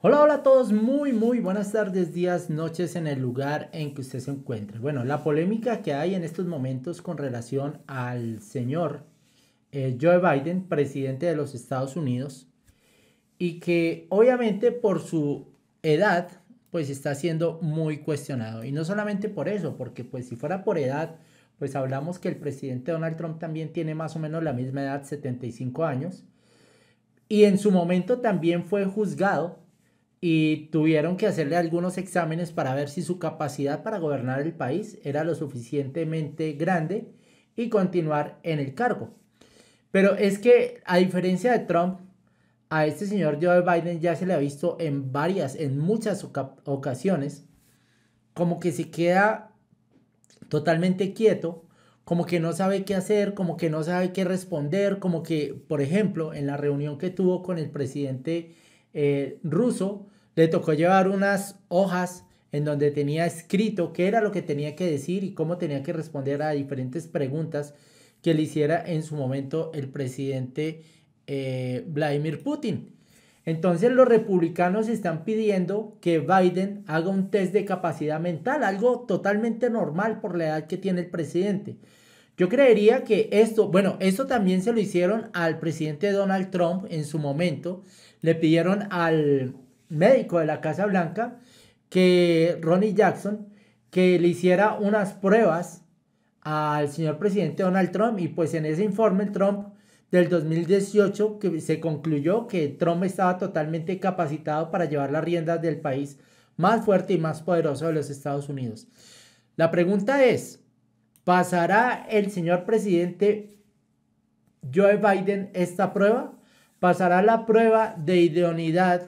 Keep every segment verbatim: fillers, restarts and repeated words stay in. Hola, hola a todos, muy, muy buenas tardes, días, noches en el lugar en que usted se encuentre. Bueno, la polémica que hay en estos momentos con relación al señor eh, Joe Biden, presidente de los Estados Unidos, y que obviamente por su edad, pues está siendo muy cuestionado. Y no solamente por eso, porque pues si fuera por edad, pues hablamos que el presidente Donald Trump también tiene más o menos la misma edad, setenta y cinco años, y en su momento también fue juzgado, y tuvieron que hacerle algunos exámenes para ver si su capacidad para gobernar el país era lo suficientemente grande y continuar en el cargo. Pero es que, a diferencia de Trump, a este señor Joe Biden ya se le ha visto en varias, en muchas ocasiones, como que se queda totalmente quieto, como que no sabe qué hacer, como que no sabe qué responder, como que, por ejemplo, en la reunión que tuvo con el presidente Eh, ruso, le tocó llevar unas hojas en donde tenía escrito qué era lo que tenía que decir y cómo tenía que responder a diferentes preguntas que le hiciera en su momento el presidente eh, Vladimir Putin. Entonces los republicanos están pidiendo que Biden haga un test de capacidad mental, algo totalmente normal por la edad que tiene el presidente. Yo creería que esto, bueno, esto también se lo hicieron al presidente Donald Trump en su momento. Le pidieron al médico de la Casa Blanca, que Ronnie Jackson, que le hiciera unas pruebas al señor presidente Donald Trump, y pues en ese informe Trump del dos mil dieciocho que se concluyó que Trump estaba totalmente capacitado para llevar las riendas del país más fuerte y más poderoso de los Estados Unidos. La pregunta es, ¿pasará el señor presidente Joe Biden esta prueba? Pasará la prueba de idoneidad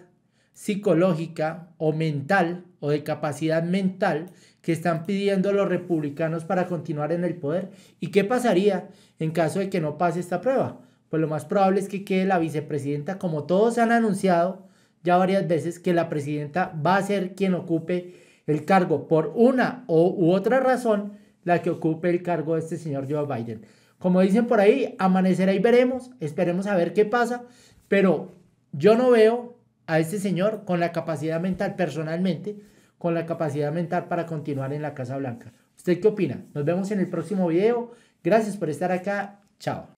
psicológica o mental o de capacidad mental que están pidiendo los republicanos para continuar en el poder. ¿Y qué pasaría en caso de que no pase esta prueba? Pues lo más probable es que quede la vicepresidenta, como todos han anunciado ya varias veces, que la presidenta va a ser quien ocupe el cargo por una u otra razón, la que ocupe el cargo de este señor Joe Biden. Como dicen por ahí, amanecerá y veremos, esperemos a ver qué pasa, pero yo no veo a este señor con la capacidad mental, personalmente, con la capacidad mental para continuar en la Casa Blanca. ¿Usted qué opina? Nos vemos en el próximo video. Gracias por estar acá. Chao.